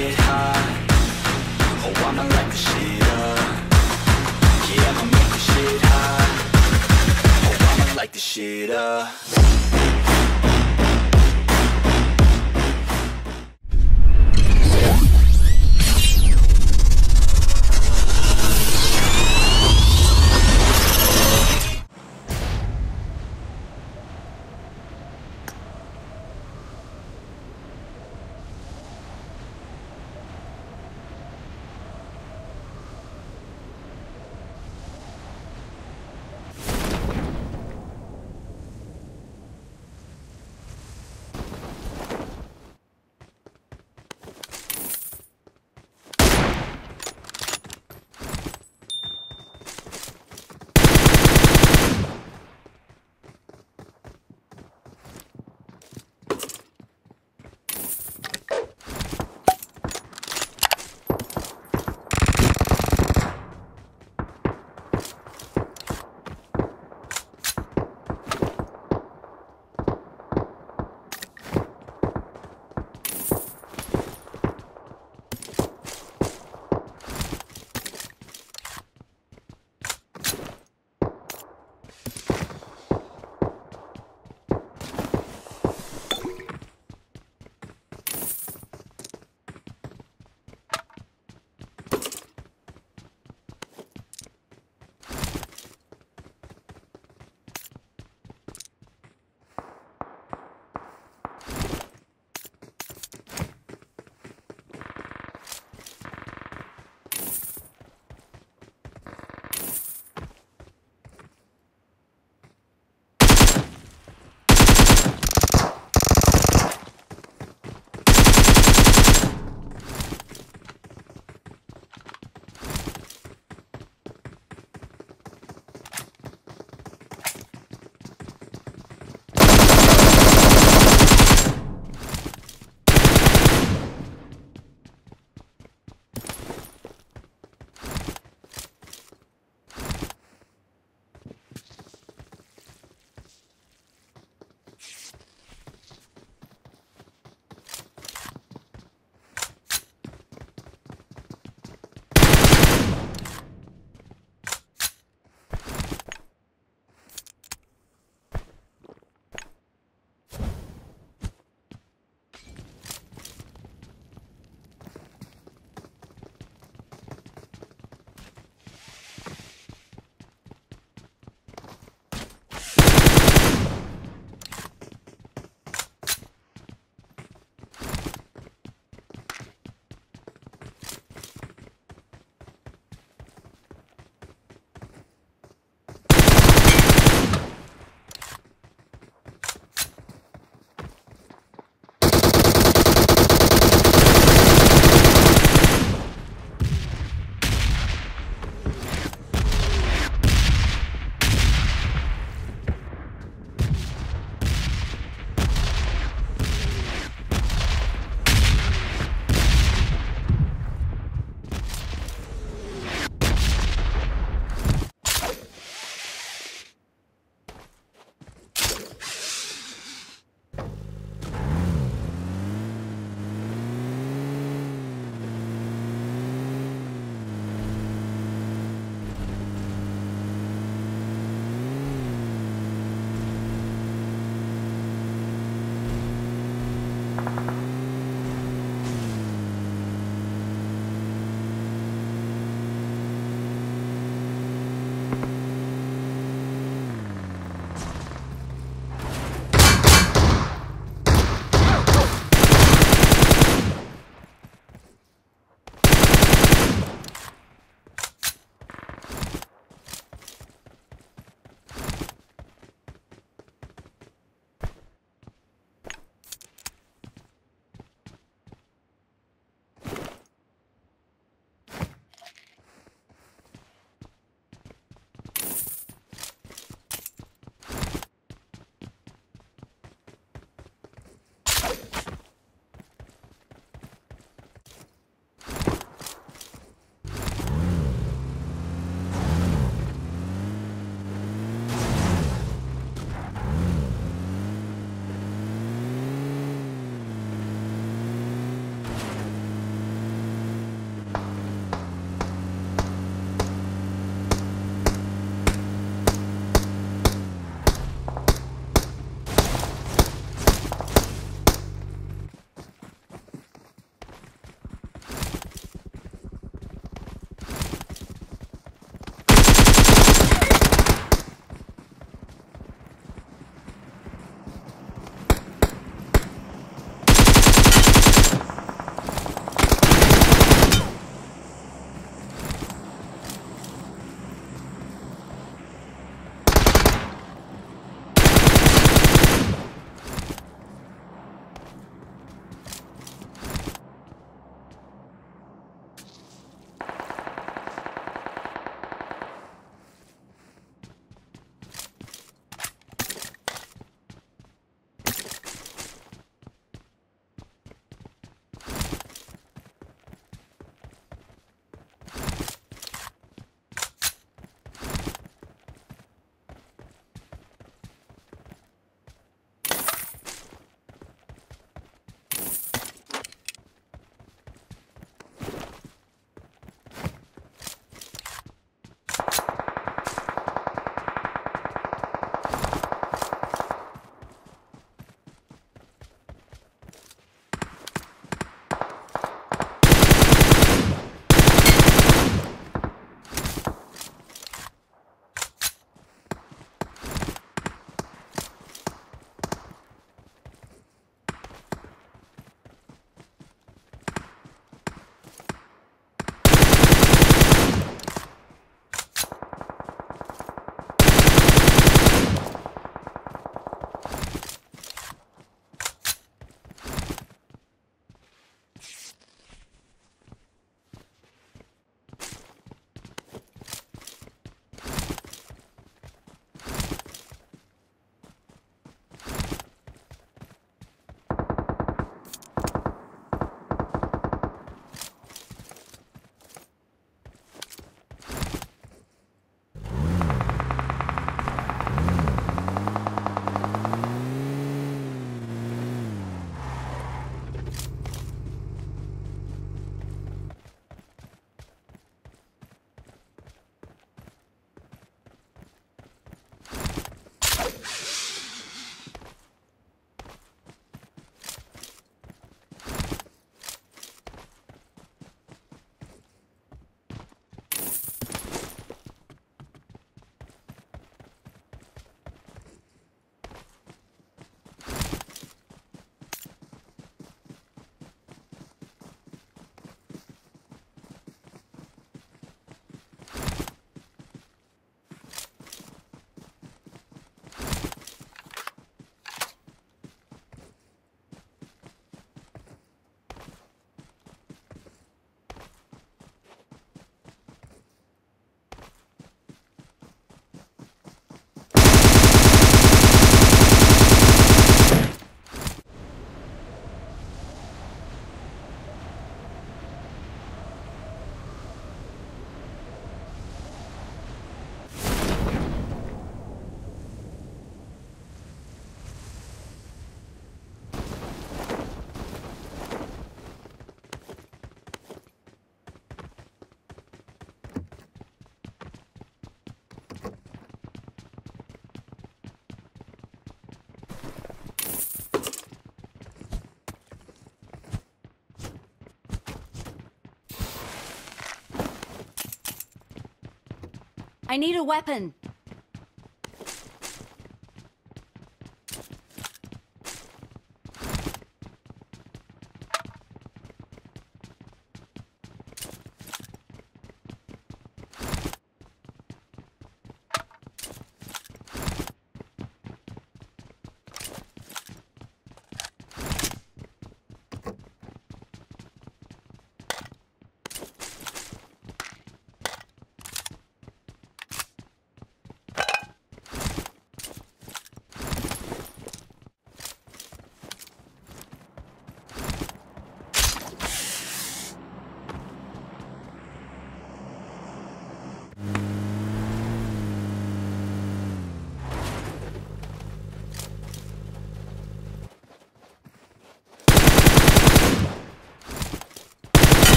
get high. Oh, I'ma light the shit up. Yeah, I'ma make the shit high. Oh, I'ma light the shit up. I need a weapon.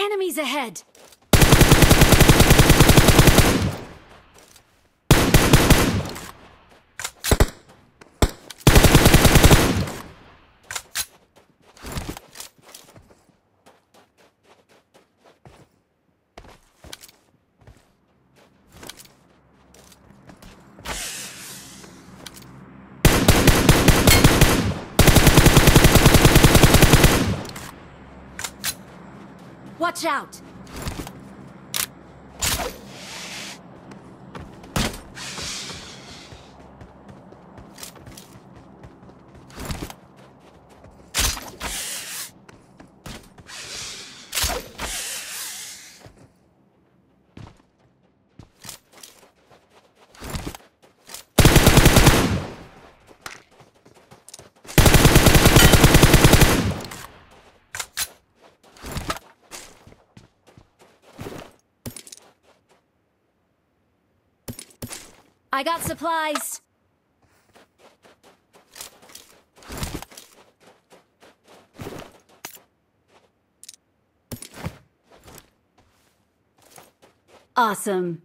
Enemies ahead! Watch out! I got supplies. Awesome.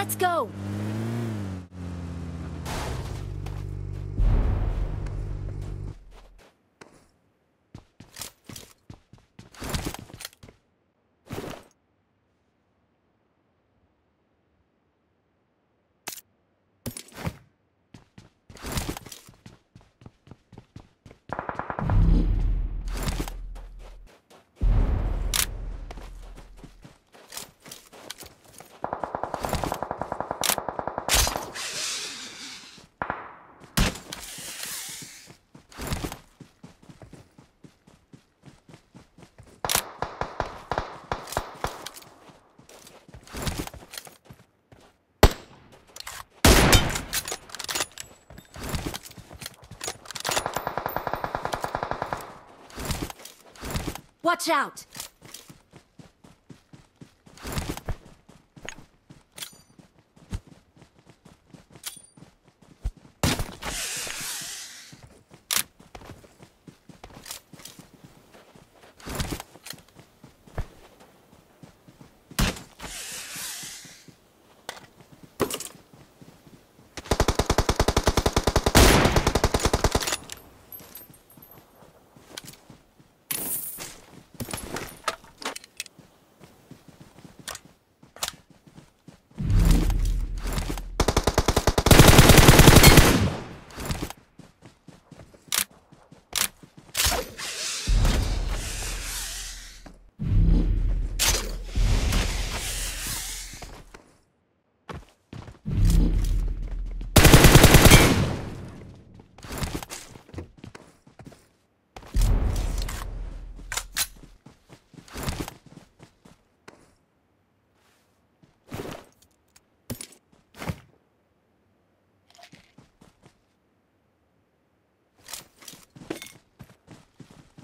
Let's go! Watch out!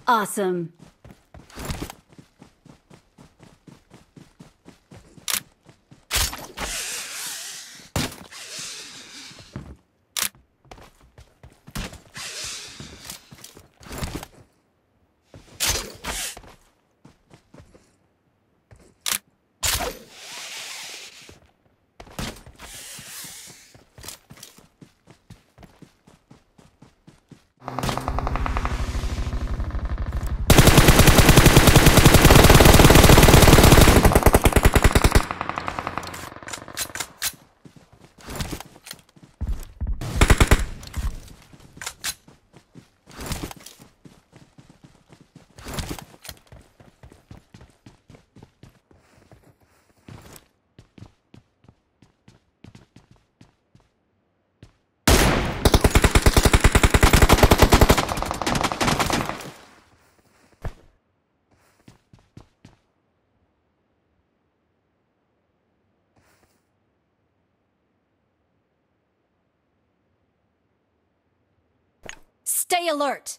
Awesome. Stay alert!